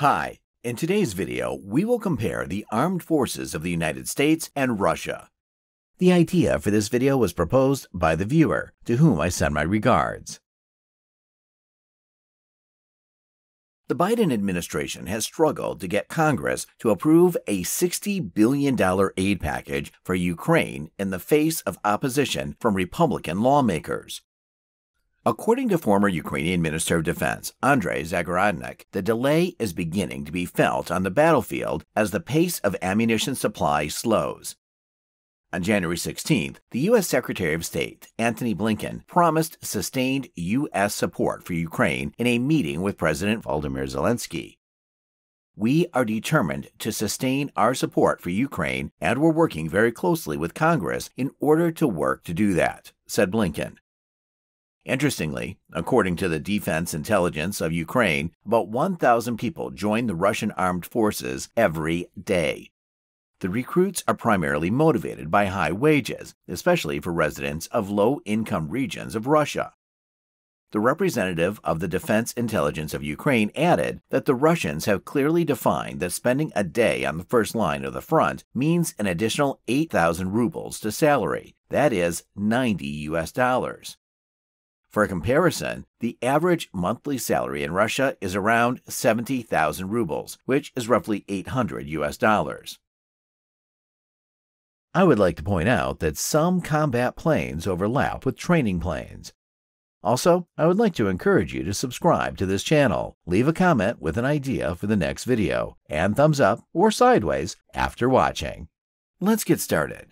Hi, in today's video, we will compare the armed forces of the United States and Russia. The idea for this video was proposed by the viewer, to whom I send my regards. The Biden administration has struggled to get Congress to approve a $60 billion aid package for Ukraine in the face of opposition from Republican lawmakers. According to former Ukrainian Minister of Defense Andrei Zagorodnik, the delay is beginning to be felt on the battlefield as the pace of ammunition supply slows. On January 16th, the U.S. Secretary of State Anthony Blinken promised sustained U.S. support for Ukraine in a meeting with President Volodymyr Zelensky. "We are determined to sustain our support for Ukraine, and we're working very closely with Congress in order to work to do that," said Blinken. Interestingly, according to the Defense Intelligence of Ukraine, about 1,000 people join the Russian armed forces every day. The recruits are primarily motivated by high wages, especially for residents of low-income regions of Russia. The representative of the Defense Intelligence of Ukraine added that the Russians have clearly defined that spending a day on the first line of the front means an additional 8,000 rubles to salary, that is, 90 U.S. dollars. For comparison, the average monthly salary in Russia is around 70,000 rubles, which is roughly 800 U.S. dollars. I would like to point out that some combat planes overlap with training planes. Also, I would like to encourage you to subscribe to this channel, leave a comment with an idea for the next video, and thumbs up or sideways after watching. Let's get started.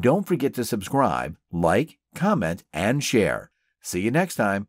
Don't forget to subscribe, like, comment, and share. See you next time.